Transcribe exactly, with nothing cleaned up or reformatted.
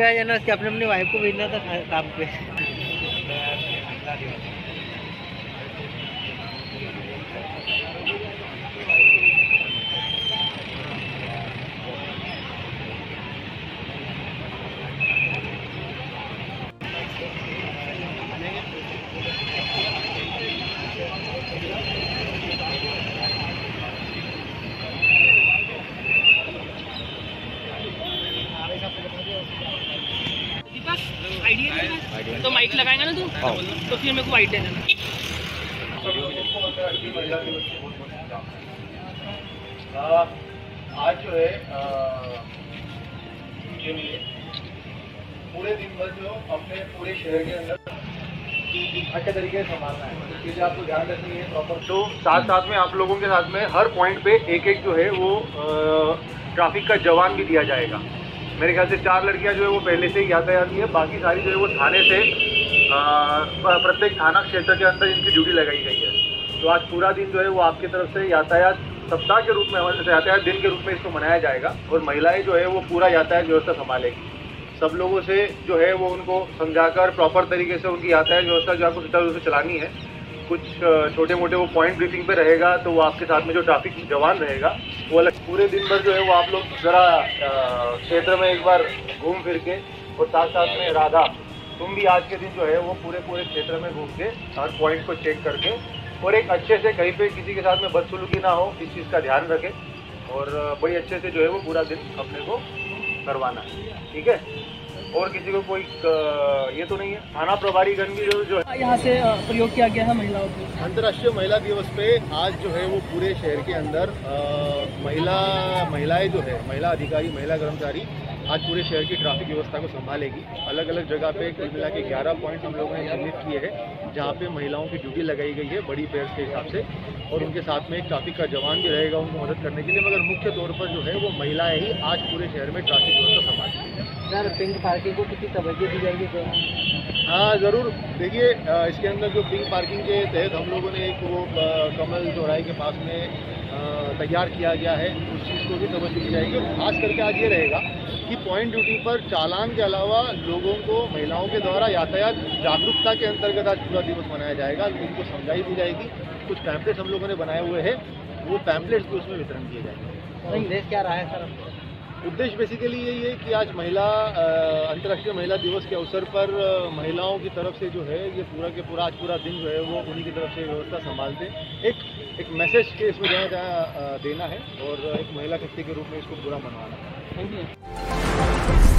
है ना, कि अपने अपनी वाइफ को भेजना था काम पे। तो माइक लगाएगा ना तू, तो फिर मेरे को वाइट दे देना। आज जो है पूरे दिन भर जो अपने पूरे शहर के अंदर अच्छे तरीके से संभालना है, इसलिए आपको ध्यान रखनी है प्रॉपर। तो साथ साथ में आप लोगों के साथ में हर पॉइंट पे एक एक जो है वो ट्रैफिक का जवान भी दिया जाएगा। मेरे ख्याल से चार लड़कियां जो है वो पहले से ही यातायात है, बाकी सारी जो है वो थाने से प्रत्येक थाना क्षेत्र के अंदर इनकी ड्यूटी लगाई गई है। तो आज पूरा दिन जो है वो आपकी तरफ से यातायात सप्ताह के रूप में, यातायात दिन के रूप में इसको मनाया जाएगा और महिलाएं जो है वो पूरा यातायात व्यवस्था संभालेगी। सब लोगों से जो है वो उनको समझाकर प्रॉपर तरीके से उनकी यातायात व्यवस्था जो आपको सुचारू रूप से चलानी है। कुछ छोटे मोटे वो पॉइंट ब्रीफिंग पे रहेगा, तो वो आपके साथ में जो ट्रैफिक जवान रहेगा वो अलग। पूरे दिन भर जो है वो आप लोग जरा क्षेत्र में एक बार घूम फिर के, और साथ साथ में राधा तुम भी आज के दिन जो है वो पूरे पूरे क्षेत्र में घूम के हर पॉइंट को चेक करके और एक अच्छे से कहीं पे किसी के साथ में बदसलूकी ना हो, इस चीज़ का ध्यान रखें और बड़ी अच्छे से जो है वो पूरा दिन अपने को करवाना है, ठीक है। और किसी को कोई ये तो नहीं है। थाना प्रभारीगण भी जो है यहाँ से प्रयोग किया गया है महिलाओं को। अंतर्राष्ट्रीय महिला दिवस पे आज जो है वो पूरे शहर के अंदर आ, महिला महिलाएं जो है, महिला अधिकारी, महिला कर्मचारी आज पूरे शहर की ट्रैफिक व्यवस्था को संभालेगी। अलग अलग जगह पे कुल मिला के ग्यारह पॉइंट हम लोगों ने चिन्हित किए हैं जहाँ पे महिलाओं की ड्यूटी लगाई गई है बड़ी पेयर्स के हिसाब से, और उनके साथ में एक ट्रैफिक का जवान भी रहेगा उनको मदद करने के लिए। मगर मुख्य तौर पर जो है वो महिलाएं ही आज पूरे शहर में ट्रैफिक व्यवस्था संभालेगी। सर पिंक पार्किंग को किसी तवज्जो दी जाएगी? हाँ ज़रूर, देखिए इसके अंदर जो पिंक पार्किंग के तहत हम लोगों ने एक वो कमल चौराहे के पास में तैयार किया गया है, उस चीज़ को भी तवज्जो दी जाएगी। खास करके आज ये रहेगा कि पॉइंट ड्यूटी पर चालान के अलावा लोगों को महिलाओं के द्वारा यातायात जागरूकता के अंतर्गत आज पूरा दिवस मनाया जाएगा। उनको समझाई दी जाएगी। कुछ पैम्पलेट्स हम लोगों ने बनाए हुए हैं, वो पैम्पलेट्स भी उसमें वितरण किए जाएंगे। उद्देश्य क्या रहा है सर? उद्देश्य बेसिकली यही है कि आज महिला अंतर्राष्ट्रीय महिला दिवस के अवसर पर महिलाओं की तरफ से जो है ये पूरा के पूरा आज पूरा दिन जो है वो उन्हीं की तरफ से व्यवस्था संभालते एक एक मैसेज के इसमें जहाँ जहाँ देना है और एक महिला शक्ति के रूप में इसको पूरा मनवाना है। Thank you.